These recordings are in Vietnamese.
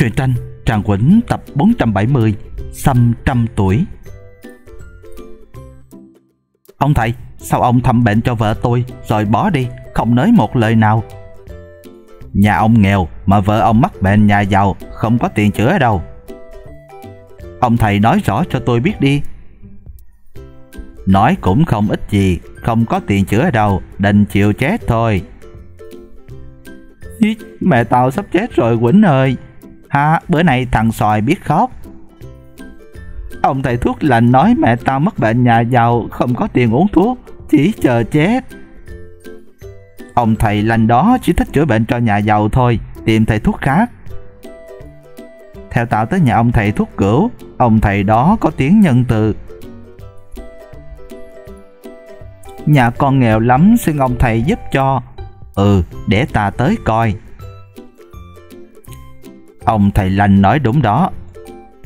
Truyện tranh Trạng Quỳnh tập 470 Xăm trăm tuổi. Ông thầy, sao ông thăm bệnh cho vợ tôi rồi bỏ đi, không nói một lời nào? Nhà ông nghèo mà vợ ông mắc bệnh nhà giàu, không có tiền chữa đâu. Ông thầy nói rõ cho tôi biết đi. Nói cũng không ít gì, không có tiền chữa đâu, đành chịu chết thôi. Ý, mẹ tao sắp chết rồi Quỳnh ơi. Ha, bữa nay thằng Xoài biết khóc. Ông thầy thuốc lành nói mẹ tao mắc bệnh nhà giàu, không có tiền uống thuốc, chỉ chờ chết. Ông thầy lành đó chỉ thích chữa bệnh cho nhà giàu thôi, tìm thầy thuốc khác. Theo tao tới nhà ông thầy thuốc Cửu, ông thầy đó có tiếng nhân từ. Nhà con nghèo lắm, xin ông thầy giúp cho. Ừ, để ta tới coi. Ông thầy lành nói đúng đó.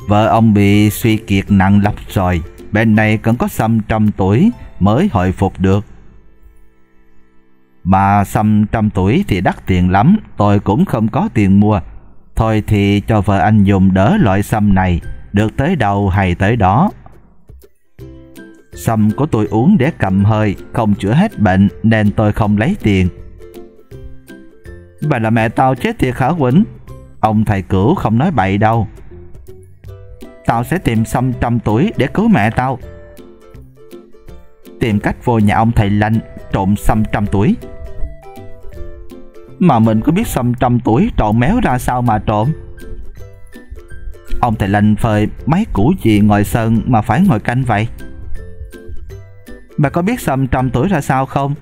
Vợ ông bị suy kiệt nặng lắm rồi, bên này cần có xăm trăm tuổi mới hồi phục được. Mà xăm trăm tuổi thì đắt tiền lắm, tôi cũng không có tiền mua. Thôi thì cho vợ anh dùng đỡ loại xăm này, được tới đâu hay tới đó. Xăm của tôi uống để cầm hơi, không chữa hết bệnh nên tôi không lấy tiền. Bà là mẹ tao chết thiệt hả Quỳnh? Ông thầy Cửu không nói bậy đâu. Tao sẽ tìm xăm trăm tuổi để cứu mẹ tao. Tìm cách vô nhà ông thầy lành trộm xăm trăm tuổi. Mà mình có biết xăm trăm tuổi trộn méo ra sao mà trộm? Ông thầy lành phơi mấy củ gì ngồi sân mà phải ngồi canh vậy? Bà có biết xăm trăm tuổi ra sao không?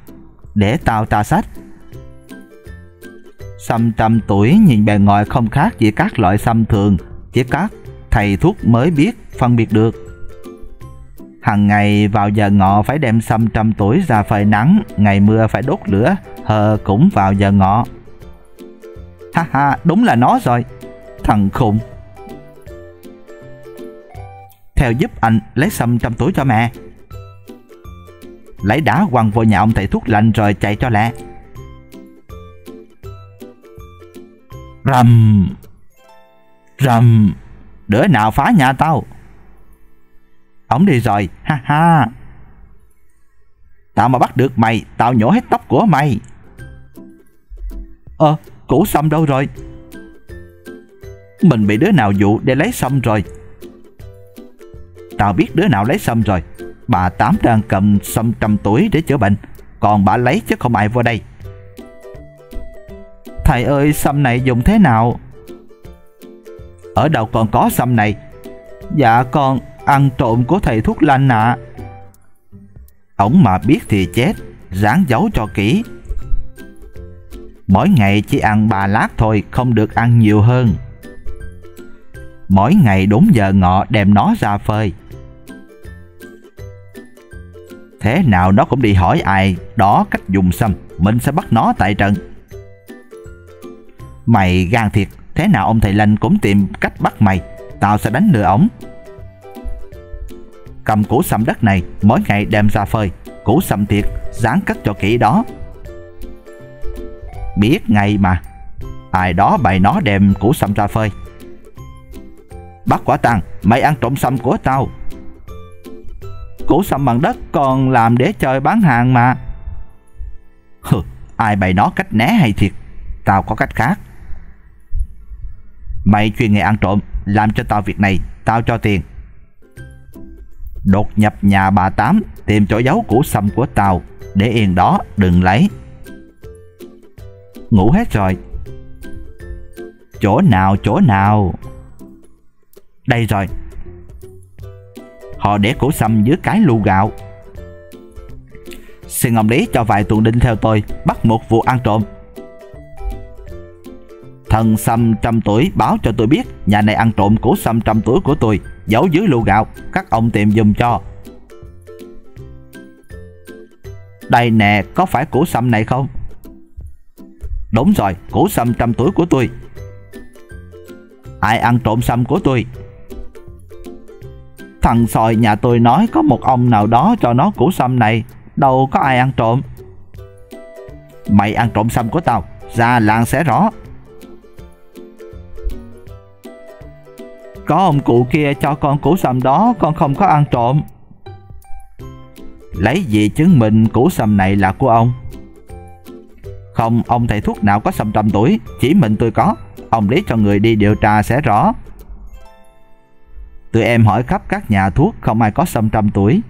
Để tao tà sách. Xăm trăm tuổi nhìn bề ngoài không khác gì các loại xăm thường, chỉ các thầy thuốc mới biết phân biệt được. Hằng ngày vào giờ ngọ phải đem xăm trăm tuổi ra phơi nắng, ngày mưa phải đốt lửa, hờ cũng vào giờ ngọ. Ha ha, đúng là nó rồi, thằng khùng. Theo giúp anh lấy xăm trăm tuổi cho mẹ. Lấy đá quăng vô nhà ông thầy thuốc lạnh rồi chạy cho lẹ. Rầm rầm, đứa nào phá nhà tao? Ổng đi rồi, ha ha. Tao mà bắt được mày, tao nhổ hết tóc của mày. Củ xăm đâu rồi? Mình bị đứa nào dụ để lấy xăm rồi. Tao biết đứa nào lấy xăm rồi. Bà Tám đang cầm xăm trăm tuổi để chữa bệnh, còn bà lấy chứ không ai vô đây. Thầy ơi, xăm này dùng thế nào? Ở đâu còn có xăm này? Dạ con ăn trộm của thầy thuốc lanh ạ. Ổng mà biết thì chết, ráng giấu cho kỹ. Mỗi ngày chỉ ăn 3 lát thôi, không được ăn nhiều hơn. Mỗi ngày đúng giờ ngọ đem nó ra phơi. Thế nào nó cũng đi hỏi ai đó cách dùng xăm, mình sẽ bắt nó tại trận. Mày gan thiệt, thế nào ông thầy lành cũng tìm cách bắt mày, tao sẽ đánh lừa ổng. Cầm củ xăm đất này, mỗi ngày đem ra phơi, củ xăm thiệt, dán cất cho kỹ đó. Biết ngay mà, ai đó bày nó đem củ xăm ra phơi. Bắt quả tang, mày ăn trộm xăm của tao. Củ xăm bằng đất còn làm để chơi bán hàng mà. Hừ, ai bày nó cách né hay thiệt, tao có cách khác. Mày chuyên nghề ăn trộm, làm cho tao việc này, tao cho tiền. Đột nhập nhà bà Tám, tìm chỗ giấu củ xăm của tao, để yên đó, đừng lấy. Ngủ hết rồi. Chỗ nào, chỗ nào? Đây rồi. Họ để củ xăm dưới cái lu gạo. Xin ông Lý cho vài tuần đinh theo tôi, bắt một vụ ăn trộm. Thần xăm trăm tuổi báo cho tôi biết nhà này ăn trộm củ xăm trăm tuổi của tôi, giấu dưới lu gạo, các ông tìm giùm cho. Đây nè, có phải củ xăm này không? Đúng rồi, củ xăm trăm tuổi của tôi. Ai ăn trộm xăm của tôi? Thằng Xoài nhà tôi nói có một ông nào đó cho nó củ xăm này, đâu có ai ăn trộm. Mày ăn trộm xăm của tao, ra làng sẽ rõ. Có ông cụ kia cho con củ sầm đó, con không có ăn trộm. Lấy gì chứng minh củ sầm này là của ông? Không, ông thầy thuốc nào có sầm trăm tuổi, chỉ mình tôi có. Ông Lý cho người đi điều tra sẽ rõ. Tụi em hỏi khắp các nhà thuốc, không ai có sầm trăm tuổi.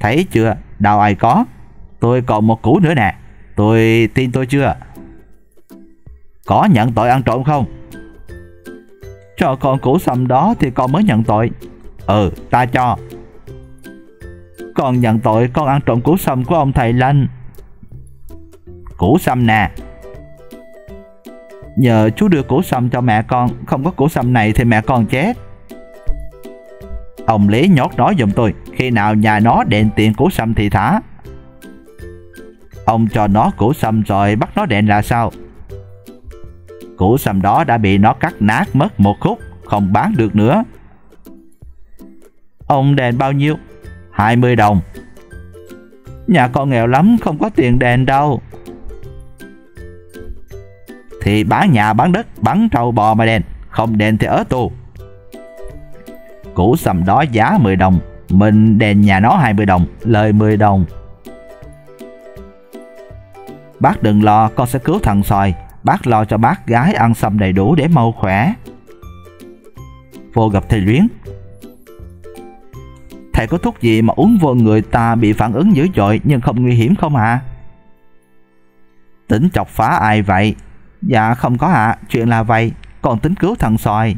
Thấy chưa, đâu ai có. Tôi còn một củ nữa nè, tôi tin tôi chưa? Có nhận tội ăn trộm không? Cho con củ sầm đó thì con mới nhận tội. Ừ, ta cho. Con nhận tội con ăn trộm củ sầm của ông thầy Lanh. Củ sầm nè. Nhờ chú đưa củ sầm cho mẹ con, không có củ sầm này thì mẹ con chết. Ông Lý nhốt nó giùm tôi, khi nào nhà nó đền tiền củ sầm thì thả. Ông cho nó củ sầm rồi bắt nó đền là sao? Củ sầm đó đã bị nó cắt nát mất một khúc, không bán được nữa. Ông đền bao nhiêu? 20 đồng. Nhà con nghèo lắm, không có tiền đền đâu. Thì bán nhà bán đất, bán trâu bò mà đền, không đền thì ở tù. Củ sầm đó giá 10 đồng, mình đền nhà nó 20 đồng, lời 10 đồng. Bác đừng lo, con sẽ cứu thằng Xoài. Bác lo cho bác gái ăn sầm đầy đủ để mau khỏe. Vô gặp thầy Luyến. Thầy có thuốc gì mà uống vô người ta bị phản ứng dữ dội nhưng không nguy hiểm không ạ? Tính chọc phá ai vậy? Dạ không có ạ, chuyện là vậy, còn tính cứu thằng Xoài.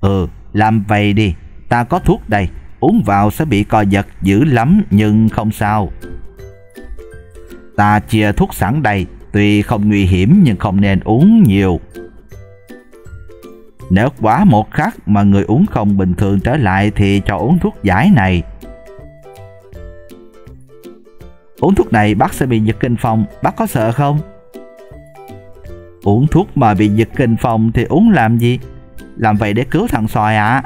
Ừ, làm vậy đi, ta có thuốc đây, uống vào sẽ bị co giật dữ lắm nhưng không sao. Ta chia thuốc sẵn đây, tuy không nguy hiểm nhưng không nên uống nhiều. Nếu quá một khắc mà người uống không bình thường trở lại thì cho uống thuốc giải này. Uống thuốc này bác sẽ bị giật kinh phong, bác có sợ không? Uống thuốc mà bị giật kinh phong thì uống làm gì? Làm vậy để cứu thằng Xoài ạ.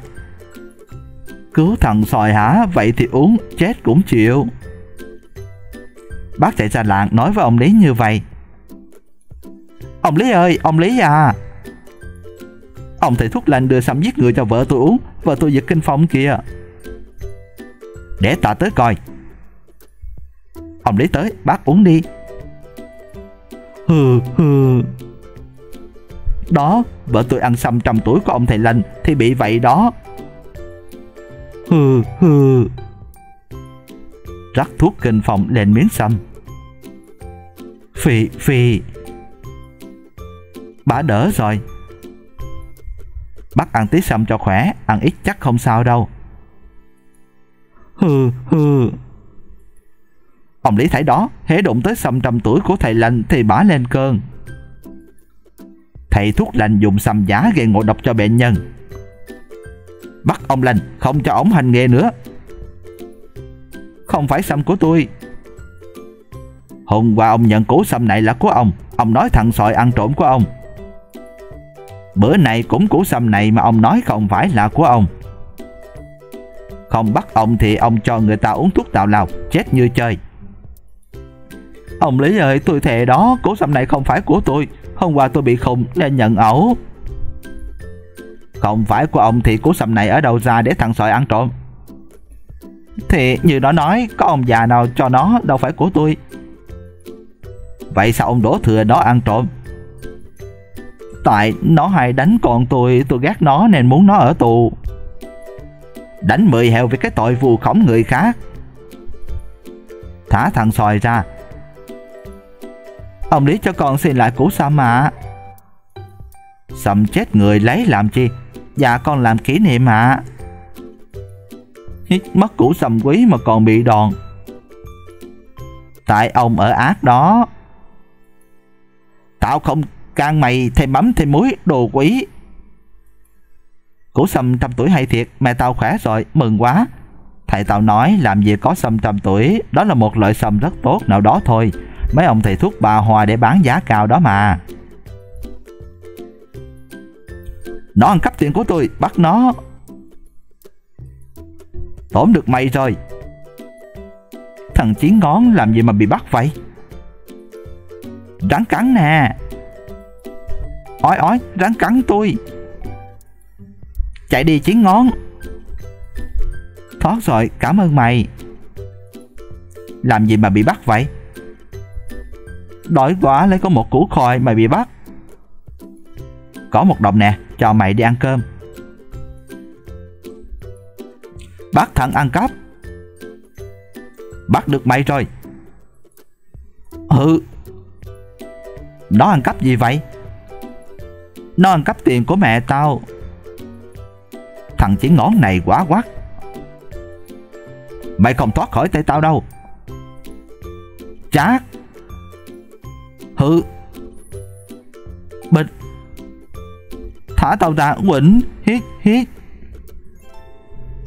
Cứu thằng Xoài hả? Vậy thì uống chết cũng chịu. Bác chạy ra làng nói với ông Lý như vậy. Ông Lý ơi, ông Lý à, ông thầy thuốc lành đưa sâm giết người cho vợ tôi uống, vợ tôi giật kinh phong kìa. Để ta tới coi. Ông Lý tới, bác uống đi. Hừ hừ. Đó, vợ tôi ăn sâm trăm tuổi của ông thầy lành thì bị vậy đó. Hừ hừ. Rắc thuốc kinh phong lên miếng sâm. Phì phì. Bà đỡ rồi. Bác ăn tí sâm cho khỏe, ăn ít chắc không sao đâu. Hừ hừ. Ông Lý thấy đó, hễ đụng tới sâm trăm tuổi của thầy lành thì bả lên cơn. Thầy thuốc lành dùng sâm giả gây ngộ độc cho bệnh nhân. Bắt ông lành, không cho ổng hành nghề nữa. Không phải sâm của tôi. Hôm qua ông nhận củ sâm này là của ông. Ông nói thằng Xoài ăn trộm của ông. Bữa nay cũng củ sâm này mà ông nói không phải là của ông. Không bắt ông thì ông cho người ta uống thuốc tào lao, chết như chơi. Ông Lý ơi, tôi thề đó, củ sâm này không phải của tôi. Hôm qua tôi bị khùng nên nhận ẩu. Không phải của ông thì củ sâm này ở đâu ra để thằng Xoài ăn trộm? Thì như nó nói, có ông già nào cho nó, đâu phải của tôi. Vậy sao ông đổ thừa nó ăn trộm? Tại nó hay đánh con tôi ghét nó nên muốn nó ở tù. Đánh 10 heo vì cái tội vu khống người khác. Thả thằng Xoài ra. Ông Lý cho con xin lại củ sâm ạ. Sâm chết người lấy làm chi? Dạ con làm kỷ niệm ạ. Hít mất củ sâm quý mà còn bị đòn. Tại ông ở ác đó. Tao không can mày thêm mắm thêm muối đồ quý. Củ sâm trăm tuổi hay thiệt. Mẹ tao khỏe rồi, mừng quá. Thầy tao nói làm gì có sâm trăm tuổi. Đó là một loại sâm rất tốt nào đó thôi. Mấy ông thầy thuốc bà hòa để bán giá cao đó mà. Nó ăn cắp tiền của tôi, bắt nó. Tổn được mày rồi. Thằng Chín Ngón làm gì mà bị bắt vậy? Rắn cắn nè. Ói ói, rắn cắn tôi. Chạy đi Chín Ngón. Thoát rồi, cảm ơn mày. Làm gì mà bị bắt vậy? Đói quá lấy có một củ khoai mày bị bắt. Có một đồng nè, cho mày đi ăn cơm. Bắt thằng ăn cắp. Bắt được mày rồi. Ừ. Nó ăn cắp gì vậy? Nó ăn cắp tiền của mẹ tao. Thằng Chín Ngón này quá quắt. Mày không thoát khỏi tay tao đâu. Chát. Hừ. Bịch. Thả tao ra, Quỳnh. Hít hít.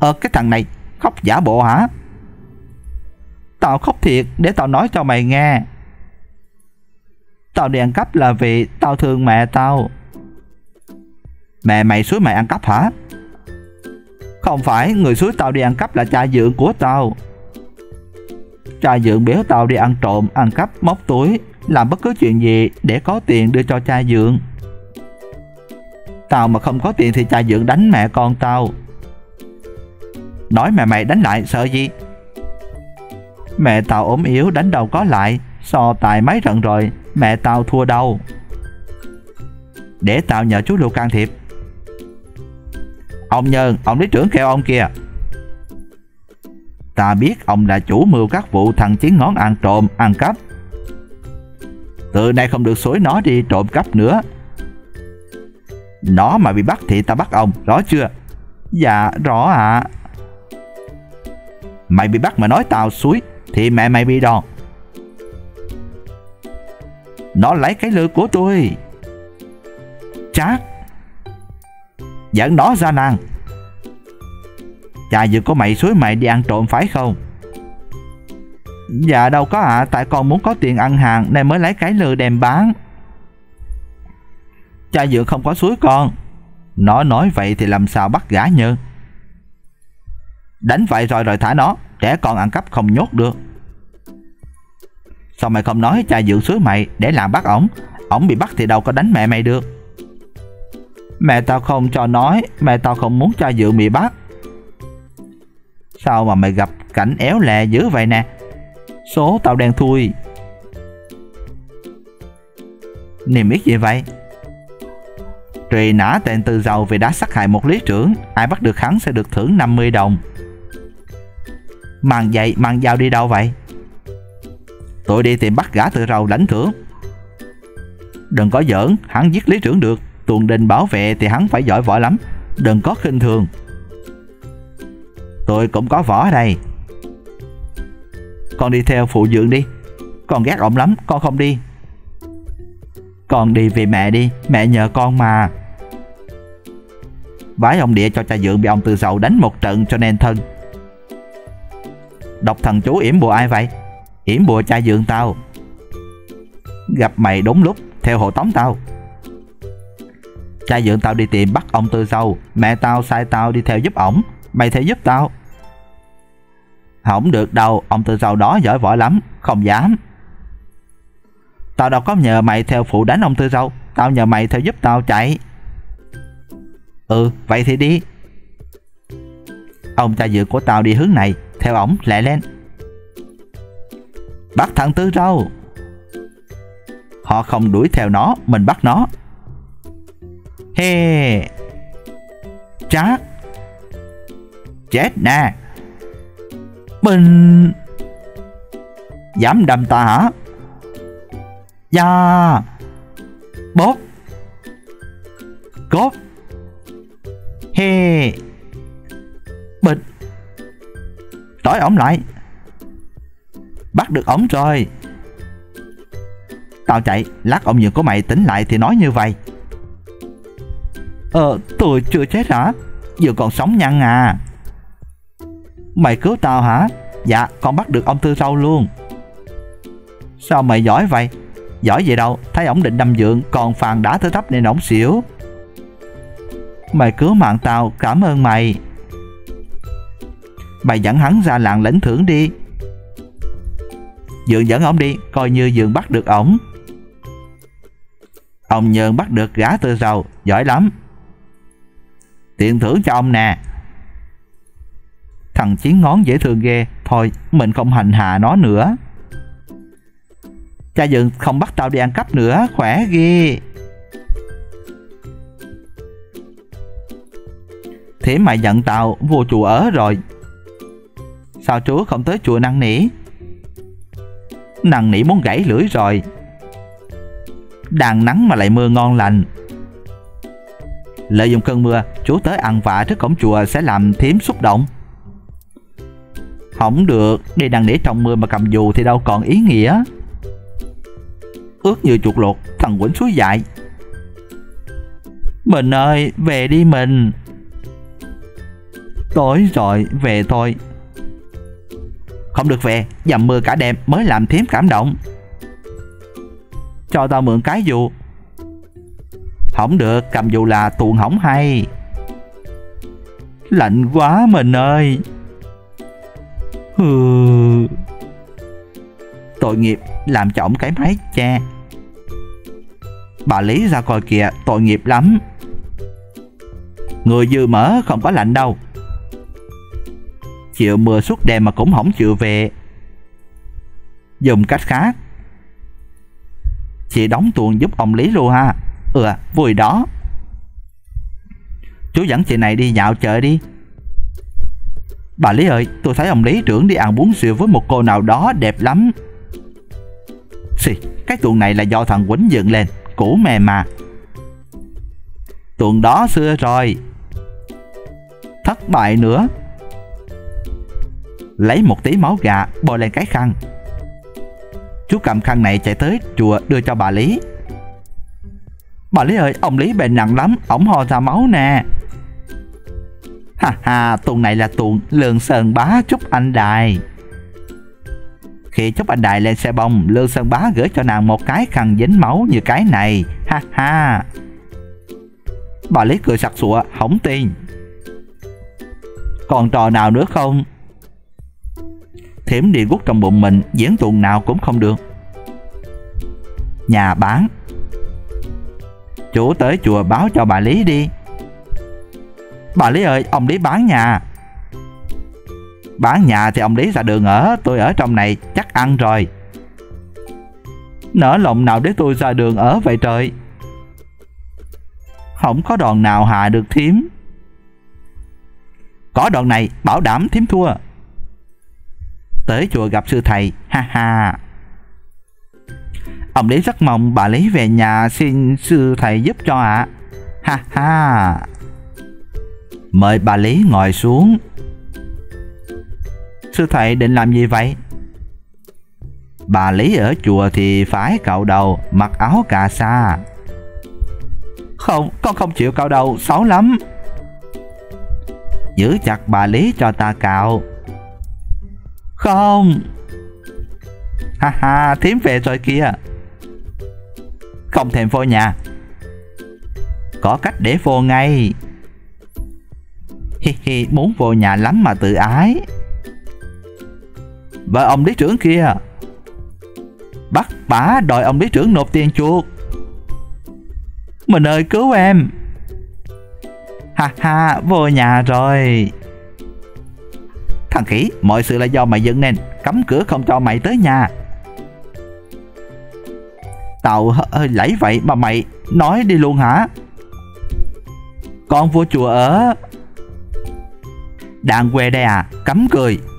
Cái thằng này khóc giả bộ hả? Tao khóc thiệt, để tao nói cho mày nghe. Tao đi ăn cắp là vì tao thương mẹ tao. Mẹ mày xúi mày ăn cắp hả? Không phải, người xúi tao đi ăn cắp là cha dượng của tao. Cha dượng biểu tao đi ăn trộm, ăn cắp, móc túi, làm bất cứ chuyện gì để có tiền đưa cho cha dượng. Tao mà không có tiền thì cha dượng đánh mẹ con tao. Nói mẹ mày đánh lại sợ gì? Mẹ tao ốm yếu đánh đầu có lại. So tài mấy trận rồi mẹ tao thua đâu. Để tao nhờ chú Lưu can thiệp. Ông Nhơn, ông lý trưởng kêu ông kìa. Ta biết ông là chủ mưu các vụ thằng Chín Ngón ăn trộm, ăn cắp. Từ nay không được xúi nó đi trộm cắp nữa. Nó mà bị bắt thì ta bắt ông, rõ chưa? Dạ, rõ ạ. Mày bị bắt mà nói tao xúi thì mẹ mày bị đòn. Nó lấy cái lừa của tôi. Chát. Dẫn nó ra nàng. Cha dượng của mày xúi mày đi ăn trộm phải không? Dạ đâu có ạ. Tại con muốn có tiền ăn hàng nên mới lấy cái lừa đem bán. Cha dượng không có xúi con. Nó nói vậy thì làm sao bắt gã Nhơn. Đánh vậy rồi thả nó. Trẻ con ăn cắp không nhốt được. Sao mày không nói cha dượng xúi mày để làm bắt ổng? Ổng bị bắt thì đâu có đánh mẹ mày được. Mẹ tao không cho nói. Mẹ tao không muốn cha dượng bị bắt. Sao mà mày gặp cảnh éo lẹ dữ vậy nè? Số tao đen thui. Niềm biết gì vậy? Truy nã tên Tư Râu vì đã sát hại một lý trưởng. Ai bắt được hắn sẽ được thưởng 50 đồng. Mang giày, mang dao đi đâu vậy? Tôi đi tìm bắt gã Tư Râu lãnh thưởng. Đừng có giỡn, hắn giết lý trưởng được. Tuần đình bảo vệ thì hắn phải giỏi võ lắm. Đừng có khinh thường. Tôi cũng có võ ở đây. Con đi theo phụ dưỡng đi. Con ghét ổng lắm, con không đi. Con đi vì mẹ đi. Mẹ nhờ con mà. Bái ông địa cho cha dượng bị ông Tư Râu đánh một trận cho nên thân. Đọc thần chú yểm bùa ai vậy? Yểm bùa cha dượng tao. Gặp mày đúng lúc. Theo hộ tống tao. Cha dượng tao đi tìm bắt ông Tư Râu. Mẹ tao sai tao đi theo giúp ổng. Mày theo giúp tao. Không được đâu. Ông Tư Râu đó giỏi võ lắm. Không dám. Tao đâu có nhờ mày theo phụ đánh ông Tư Râu. Tao nhờ mày theo giúp tao chạy. Ừ vậy thì đi. Ông cha dượng của tao đi hướng này. Theo ổng lẹ lên. Bắt thằng Tư Râu. Họ không đuổi theo nó. Mình bắt nó. Hê. Chát. Chết nè. Bình. Dám đâm ta hả? Da. Bóp. Cốt. Hê. Bịch. Trói ổng lại. Bắt được ổng rồi. Tao chạy. Lát ông nhường của mày tỉnh lại thì nói như vậy. Tôi chưa chết hả? Vừa còn sống nhăn à. Mày cứu tao hả? Dạ con bắt được ông Tư Râu luôn. Sao mày giỏi vậy? Giỏi gì đâu. Thấy ổng định đâm dượng còn phàn đá tới tấp nên ổng xỉu. Mày cứu mạng tao, cảm ơn mày. Mày dẫn hắn ra làng lãnh thưởng đi. Dượng dẫn ổng đi. Coi như dượng bắt được ổng. Ông Nhơn bắt được gã Tư Râu. Giỏi lắm. tiền thưởng cho ông nè. Thằng Chín Ngón dễ thương ghê, thôi mình không hành hạ nó nữa. Cha dựng không bắt tao đi ăn cắp nữa, khỏe ghê. Thế mà giận tao vô chùa ở rồi. Sao chúa không tới chùa năn nỉ? Năn nỉ muốn gãy lưỡi rồi. Đang nắng mà lại mưa ngon lành. Lợi dụng cơn mưa, chúa tới ăn vạ trước cổng chùa sẽ làm thím xúc động. Không được, đi năn nỉ trong mưa mà cầm dù thì đâu còn ý nghĩa. Ước như chuột lột, thằng Quỳnh suối dại. Mình ơi, về đi mình. Tối rồi, về thôi. Không được về, dầm mưa cả đêm mới làm thím cảm động. Cho tao mượn cái dù. Không được, cầm dù là tuồng hỏng hay. Lạnh quá mình ơi. Tội nghiệp, làm chỏng cái máy cha. Bà Lý ra coi kìa, tội nghiệp lắm. Người dư mỡ không có lạnh đâu. Chịu mưa suốt đêm mà cũng không chịu về. Dùng cách khác. Chị đóng tuồng giúp ông Lý luôn ha. Vui đó. Chú dẫn chị này đi dạo chợ đi. Bà Lý ơi, tôi thấy ông Lý trưởng đi ăn bún xìu với một cô nào đó đẹp lắm. Xì, cái tuồng này là do thằng Quýnh dựng lên, cũ mềm mà. Tuồng đó xưa rồi. Thất bại nữa. Lấy một tí máu gà bôi lên cái khăn. Chú cầm khăn này chạy tới chùa đưa cho bà Lý. Bà Lý ơi, ông Lý bệnh nặng lắm, ổng ho ra máu nè. Ha ha, tuần này là tuần Lương Sơn Bá chúc anh Đài. Khi chúc anh Đài lên xe bông, Lương Sơn Bá gửi cho nàng một cái khăn dính máu như cái này. Ha ha. Bà Lý cười sặc sụa, không tin. Còn trò nào nữa không? Thím đi gút trong bụng mình, diễn tuần nào cũng không được. Nhà bán. Chú tới chùa báo cho bà Lý đi. Bà Lý ơi, ông Lý bán nhà. Bán nhà thì ông Lý ra đường ở, tôi ở trong này chắc ăn rồi. Nỡ lòng nào để tôi ra đường ở vậy trời. Không có đòn nào hạ được thím. Có đòn này bảo đảm thím thua. Tới chùa gặp sư thầy. Ha ha. Ông Lý rất mong bà Lý về nhà xin sư thầy giúp cho ạ. Ha ha. Mời bà Lý ngồi xuống. Sư thầy định làm gì vậy? Bà Lý ở chùa thì phải cạo đầu, mặc áo cà sa. Không, con không chịu cạo đầu, xấu lắm. Giữ chặt bà Lý cho ta cạo. Không. Ha ha, thím về rồi kìa. Không thèm phô nhà. Có cách để phô ngay. Hi hi, muốn vô nhà lắm mà tự ái. Vợ ông lý trưởng kia. Bắt bả đòi ông lý trưởng nộp tiền chuộc. Mình ơi cứu em. Ha ha, vô nhà rồi. Thằng khỉ, mọi sự là do mày dựng nên. Cấm cửa không cho mày tới nhà. Tao hơi lẫy vậy mà mày nói đi luôn hả? Con vô chùa ở. Đang quê đây à? Cấm cười.